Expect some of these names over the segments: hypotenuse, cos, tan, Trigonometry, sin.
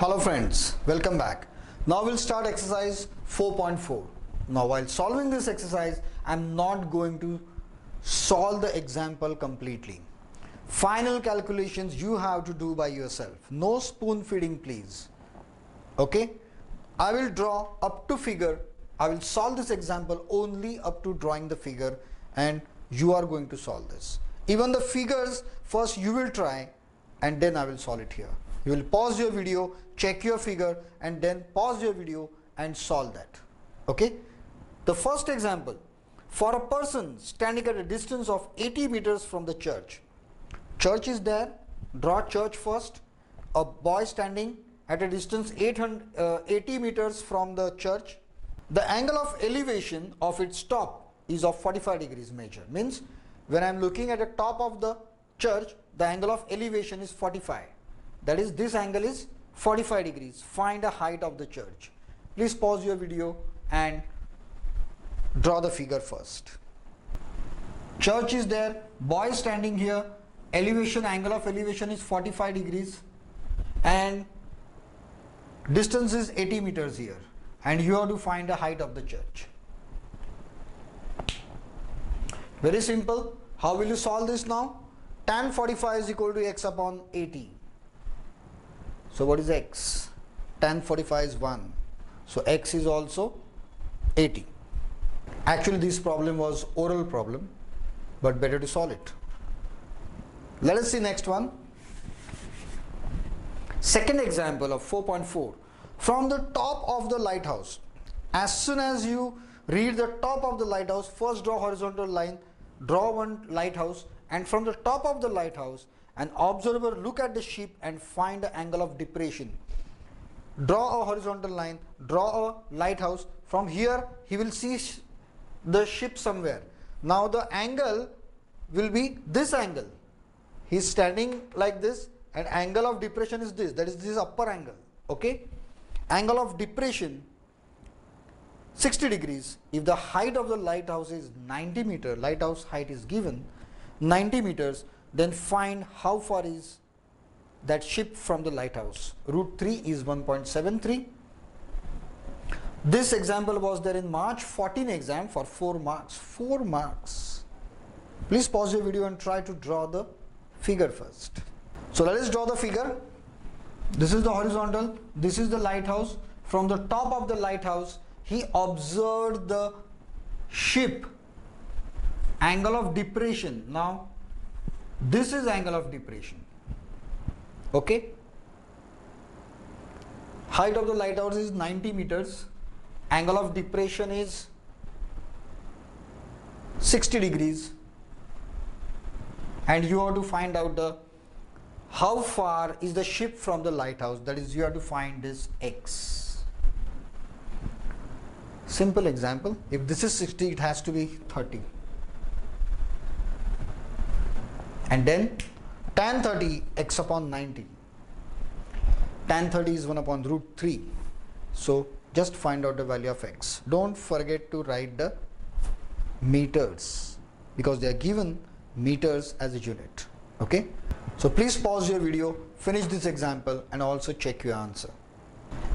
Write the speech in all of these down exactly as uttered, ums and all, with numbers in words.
Hello friends, welcome back. Now we'll start exercise four point four. Now while solving this exercise, I'm not going to solve the example completely. Final calculations you have to do by yourself. No spoon feeding please. Okay? I will draw up to figure. I will solve this example only up to drawing the figure, and you are going to solve this. Even the figures first you will try, and then I will solve it here. You will pause your video, check your figure, and then pause your video and solve that. Okay? The first example: for a person standing at a distance of eighty meters from the church. Church is there, draw church first. A boy standing at a distance eighty meters from the church. The angle of elevation of its top is of forty-five degrees measure. Means when I am looking at the top of the church, the angle of elevation is forty-five. That is, this angle is forty-five degrees. Find the height of the church. Please pause your video and draw the figure first. Church is there, boy standing here, elevation, angle of elevation is forty-five degrees, and distance is eighty meters here, and you have to find the height of the church. Very simple. How will you solve this now? Tan forty-five is equal to x upon eighty. So what is x? Tan forty-five is one. So x is also eighty. Actually this problem was oral problem, but better to solve it. Let us see next one. Second example of four point four. From the top of the lighthouse. As soon as you read the top of the lighthouse, first draw horizontal line, draw one lighthouse, and from the top of the lighthouse, an observer look at the ship and find the angle of depression. Draw a horizontal line, draw a lighthouse. From here he will see sh the ship somewhere. Now the angle will be this angle. He is standing like this, and angle of depression is this. That is this upper angle. Okay? Angle of depression sixty degrees. If the height of the lighthouse is ninety meter, lighthouse height is given ninety meters, then find how far is that ship from the lighthouse. Root three is one point seven three. This example was there in March fourteen exam for four marks. four marks. Please pause your video and try to draw the figure first. So let us draw the figure. This is the horizontal. This is the lighthouse. From the top of the lighthouse, he observed the ship. Angle of depression. Now, this is angle of depression. Okay? Height of the lighthouse is ninety meters. Angle of depression is sixty degrees. And you have to find out the how far is the ship from the lighthouse. That is, you have to find this x. Simple example. If this is sixty, it has to be thirty. And then tan thirty, x upon ninety. Tan thirty is one upon root three. So just find out the value of x. Don't forget to write the meters, because they are given meters as a unit. Okay? So please pause your video, finish this example, and also check your answer.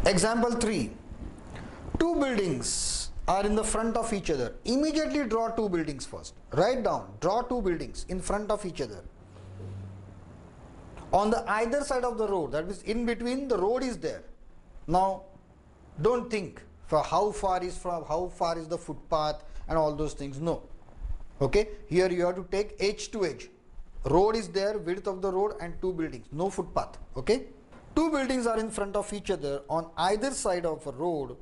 Example three. Two buildings are in the front of each other. Immediately draw two buildings first. Write down, draw two buildings in front of each other. On the either side of the road, that means in between the road is there. Now don't think for how far is from how far is the footpath and all those things. No. Okay, here you have to take edge to edge. Road is there, width of the road, and two buildings, no footpath. Okay, two buildings are in front of each other on either side of a road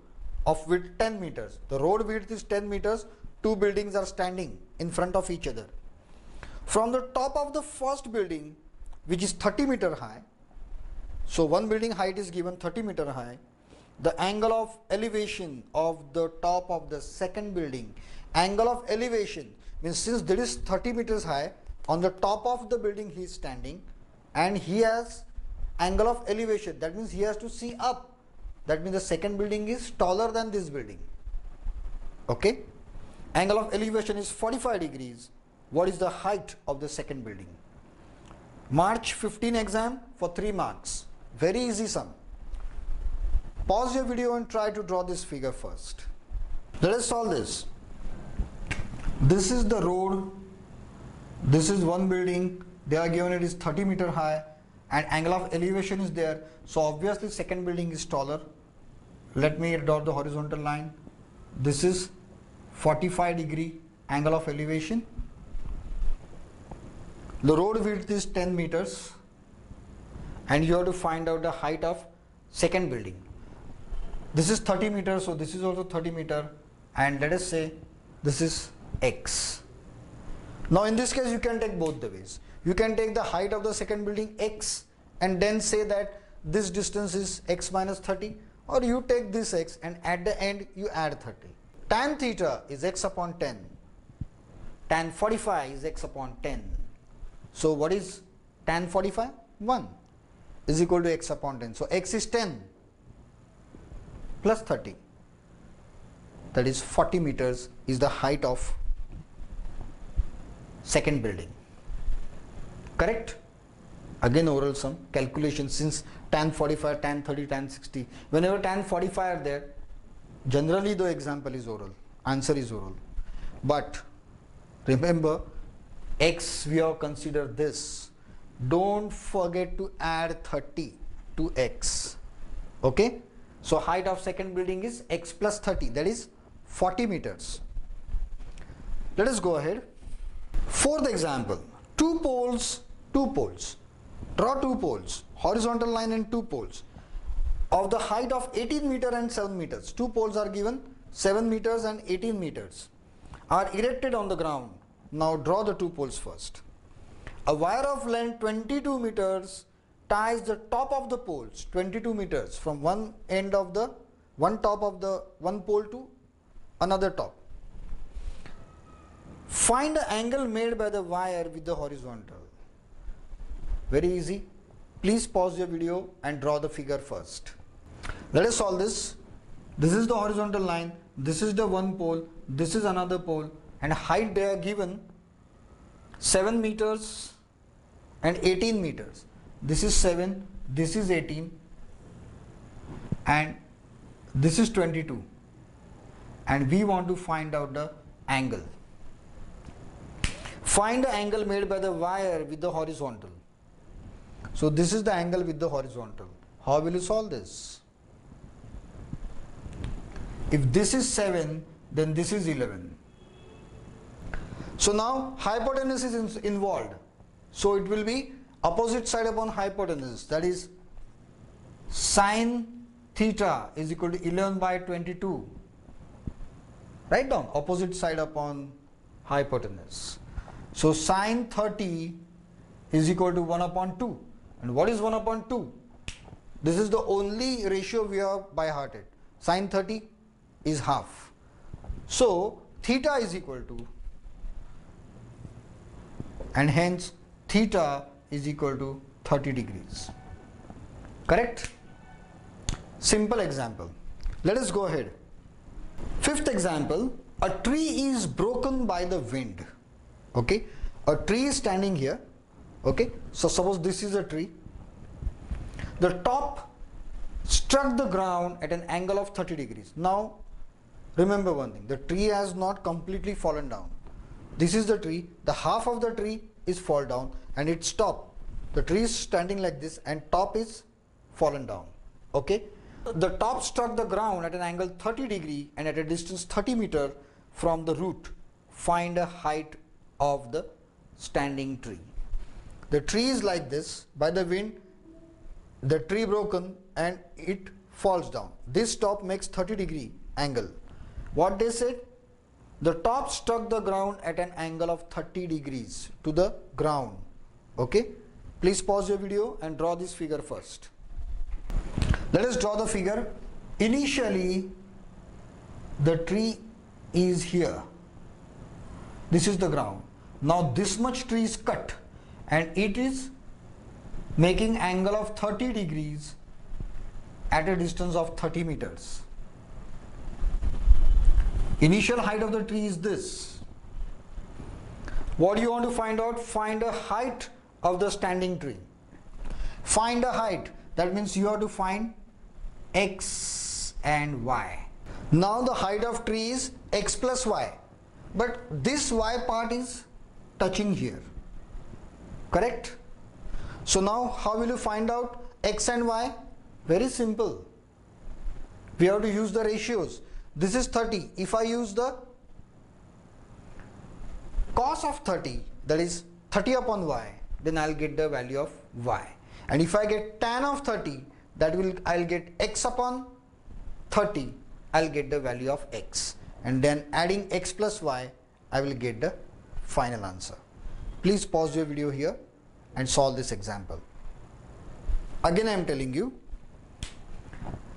of width ten meters. The road width is ten meters. Two buildings are standing in front of each other. From the top of the first building, which is thirty meter high, so one building height is given thirty meter high, the angle of elevation of the top of the second building. Angle of elevation means since there is thirty meters high, on the top of the building he is standing, and he has angle of elevation. That means he has to see up. That means the second building is taller than this building. Okay? Angle of elevation is forty-five degrees. What is the height of the second building? March fifteen exam for three marks. Very easy sum. Pause your video and try to draw this figure first. Let us solve this. This is the road, this is one building, they are given it is thirty meter high and angle of elevation is there, so obviously second building is taller. Let me dot the horizontal line. This is forty-five degree angle of elevation. The road width is ten meters and you have to find out the height of second building. This is thirty meters, so this is also thirty meter, and let us say this is x. Now in this case you can take both the ways. You can take the height of the second building x and then say that this distance is x minus thirty, or you take this x and at the end you add thirty. Tan theta is x upon ten. Tan forty-five is x upon ten. So what is tan forty-five? one is equal to x upon ten. So x is ten plus thirty, that is forty meters is the height of second building. Correct? Again oral sum calculation, since tan forty-five, tan thirty, tan sixty, whenever tan forty-five are there, generally the example is oral, answer is oral. But remember, x we have considered this. Don't forget to add thirty to x. Okay? So height of second building is x plus thirty, that is forty meters. Let us go ahead. Fourth example, two poles, two poles. Draw two poles, horizontal line and two poles of the height of eighteen meter and seven meters. Two poles are given, seven meters and eighteen meters, are erected on the ground. Now draw the two poles first. A wire of length twenty-two meters ties the top of the poles, twenty-two meters, from one end of the one top of the one pole to another top. Find the angle made by the wire with the horizontal. Very easy. Please pause your video and draw the figure first. Let us solve this. This is the horizontal line, this is the one pole, this is another pole, and height they are given seven meters and eighteen meters. This is seven, this is eighteen, and this is twenty-two, and we want to find out the angle. Find the angle made by the wire with the horizontal. So this is the angle with the horizontal. How will you solve this? If this is seven, then this is eleven. So now hypotenuse is involved. So it will be opposite side upon hypotenuse. That is sin theta is equal to eleven by twenty-two. Write down opposite side upon hypotenuse. So sin thirty is equal to one upon two. And what is one upon two? This is the only ratio we have by hearted. Sin thirty is half. So theta is equal to, and hence theta is equal to thirty degrees. Correct? Simple example. Let us go ahead. Fifth example, a tree is broken by the wind. Okay, a tree is standing here. Okay, so suppose this is a tree. The top struck the ground at an angle of thirty degrees. Now remember one thing, the tree has not completely fallen down. This is the tree, the half of the tree is fall down and its top, the tree is standing like this and top is fallen down. Okay, the top struck the ground at an angle thirty degree and at a distance thirty meter from the root. Find a height of the standing tree. The tree is like this, by the wind the tree broken and it falls down. This top makes thirty degree angle. What they said? The top struck the ground at an angle of thirty degrees to the ground. Okay, please pause your video and draw this figure first. Let us draw the figure. Initially the tree is here, this is the ground. Now this much tree is cut and it is making angle of thirty degrees at a distance of thirty meters. Initial height of the tree is this. What do you want to find out? Find the height of the standing tree. Find the height, that means you have to find x and y. Now the height of tree is x plus y, but this y part is touching here, correct? So now how will you find out x and y? Very simple. We have to use the ratios. This is thirty. If I use the cos of thirty, that is thirty upon y, then I'll get the value of y. And if I get tan of thirty, that will I'll get x upon thirty, I'll get the value of x. And then adding x plus y, I will get the final answer. Please pause your video here and solve this example. Again, I am telling you,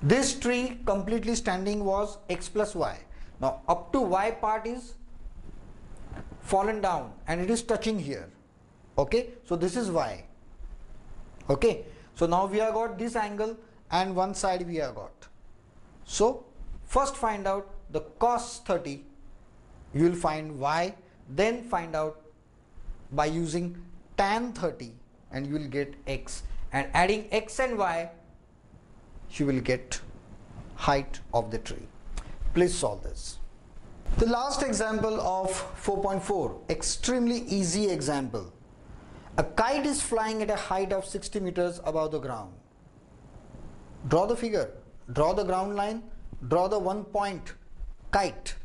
this tree completely standing was x plus y. Now up to y part is fallen down and it is touching here. Okay, so this is y. Okay, so now we have got this angle and one side we have got. So first find out the cos thirty, you will find y, then find out by using tan thirty and you will get x, and adding x and y you will get height of the tree. Please solve this. The last example of four point four, extremely easy example. A kite is flying at a height of sixty meters above the ground. Draw the figure, draw the ground line, draw the one point kite.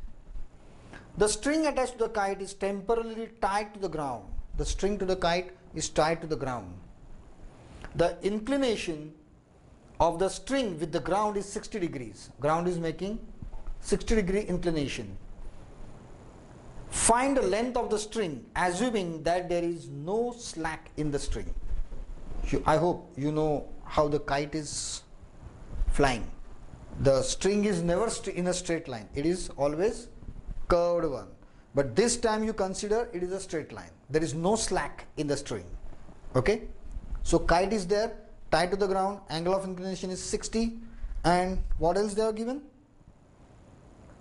The string attached to the kite is temporarily tied to the ground. The string to the kite is tied to the ground. The inclination of the string with the ground is sixty degrees. Ground is making sixty degree inclination. Find the length of the string, assuming that there is no slack in the string. You, I hope you know how the kite is flying. The string is never st- in a straight line. It is always curved one. But this time you consider it is a straight line. There is no slack in the string. Okay? So kite is there, tied to the ground, angle of inclination is sixty, and what else they are given?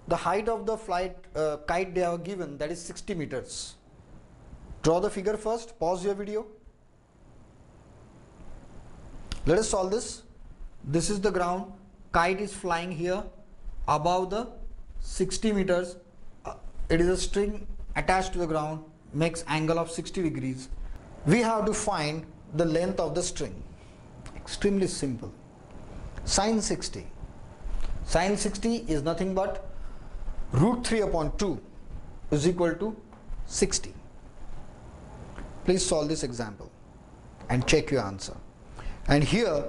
The height of the flight uh, kite they have given, that is sixty meters. Draw the figure first, pause your video. Let us solve this. This is the ground, kite is flying here above the sixty meters. Uh, it is a string attached to the ground, makes angle of sixty degrees. We have to find the length of the string. Extremely simple. Sine sixty. Sine sixty is nothing but root three upon two is equal to sixty. Please solve this example and check your answer. And here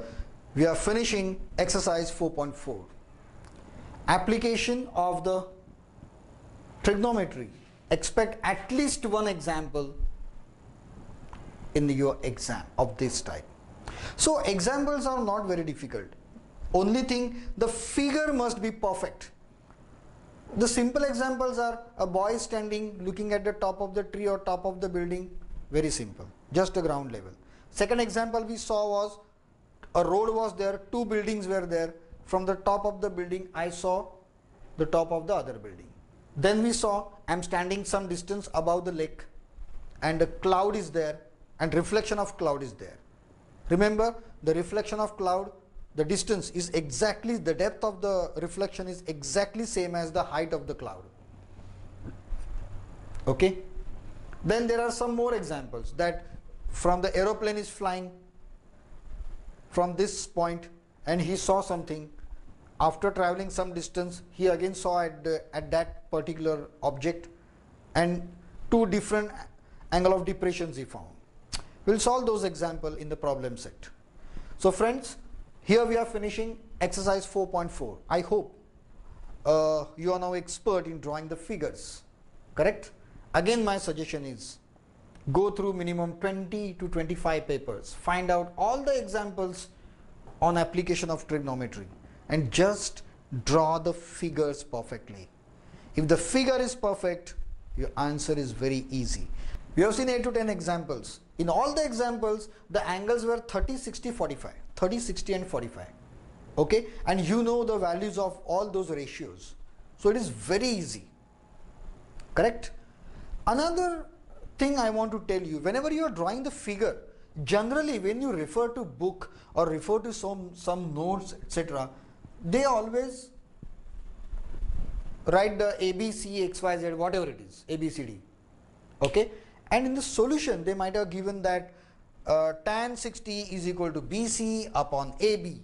we are finishing exercise four point four. Application of the trigonometry. Expect at least one example in your exam of this type. So examples are not very difficult. Only thing, the figure must be perfect. The simple examples are a boy standing looking at the top of the tree or top of the building. Very simple, just the ground level. Second example we saw was a road was there, two buildings were there. From the top of the building I saw the top of the other building. Then we saw I am standing some distance above the lake and the cloud is there and reflection of cloud is there. Remember, the reflection of cloud, the distance is exactly, the depth of the reflection is exactly same as the height of the cloud. Okay. Then there are some more examples that from the aeroplane is flying from this point and he saw something. After traveling some distance, he again saw at, the, at that particular object and two different angle of depressions he found. We'll solve those examples in the problem set. So friends, here we are finishing exercise four point four. I hope uh, you are now expert in drawing the figures, correct? Again, my suggestion is go through minimum twenty to twenty-five papers. Find out all the examples on application of trigonometry and just draw the figures perfectly. If the figure is perfect, your answer is very easy. We have seen eight to ten examples. In all the examples, the angles were thirty, sixty, forty-five. thirty, sixty and forty-five. Okay, and you know the values of all those ratios. So it is very easy. Correct? Another thing I want to tell you, whenever you are drawing the figure, generally when you refer to book or refer to some, some notes, et cetera, they always write the A, B, C, X, Y, Z, whatever it is, A, B, C, D, okay? And in the solution, they might have given that uh, tan sixty is equal to B C upon A B.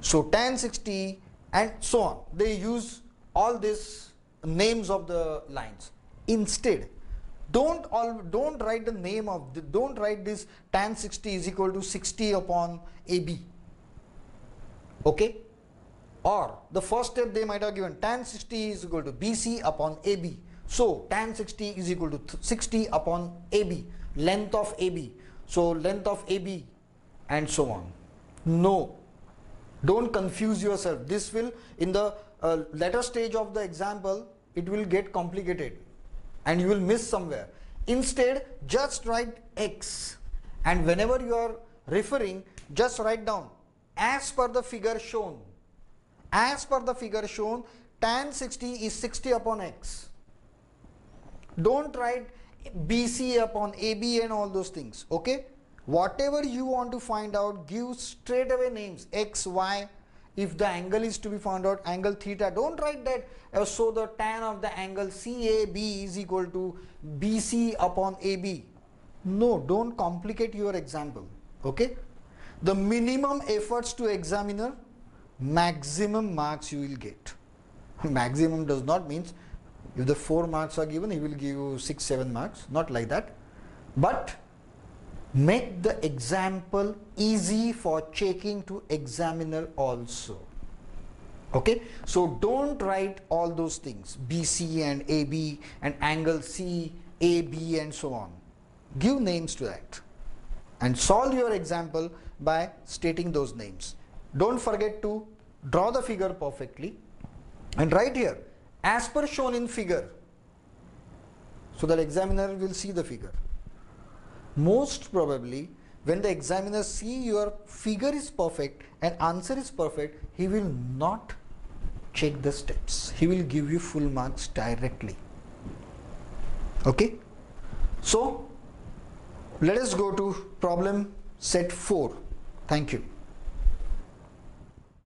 So tan sixty and so on. They use all these names of the lines. Instead, don't all don't write the name of the, don't write this tan sixty is equal to sixty upon A B. Okay? Or the first step they might have given tan sixty is equal to B C upon A B. So tan sixty is equal to sixty upon A B, length of A B. So length of A B and so on. No, don't confuse yourself. This will, in the uh, latter stage of the example, it will get complicated and you will miss somewhere. Instead, just write X, and whenever you are referring, just write down as per the figure shown. As per the figure shown, tan sixty is sixty upon X. Don't write B C upon A B and all those things, okay? Whatever you want to find out, give straight away names, X, Y. If the angle is to be found out, angle theta, don't write that. Uh, so the tan of the angle C A B is equal to B C upon A B. No, don't complicate your example, okay? The minimum efforts to examiner, maximum marks you will get. Maximum does not mean if the four marks are given, he will give you six, seven marks, not like that. But make the example easy for checking to examiner also. Okay, so don't write all those things, B C and A B and angle C, A B and so on. Give names to that and solve your example by stating those names. Don't forget to draw the figure perfectly and write here as per shown in figure, so that examiner will see the figure. Most probably, when the examiner see your figure is perfect and answer is perfect, he will not check the steps. He will give you full marks directly. Okay? So, let us go to problem set four. Thank you.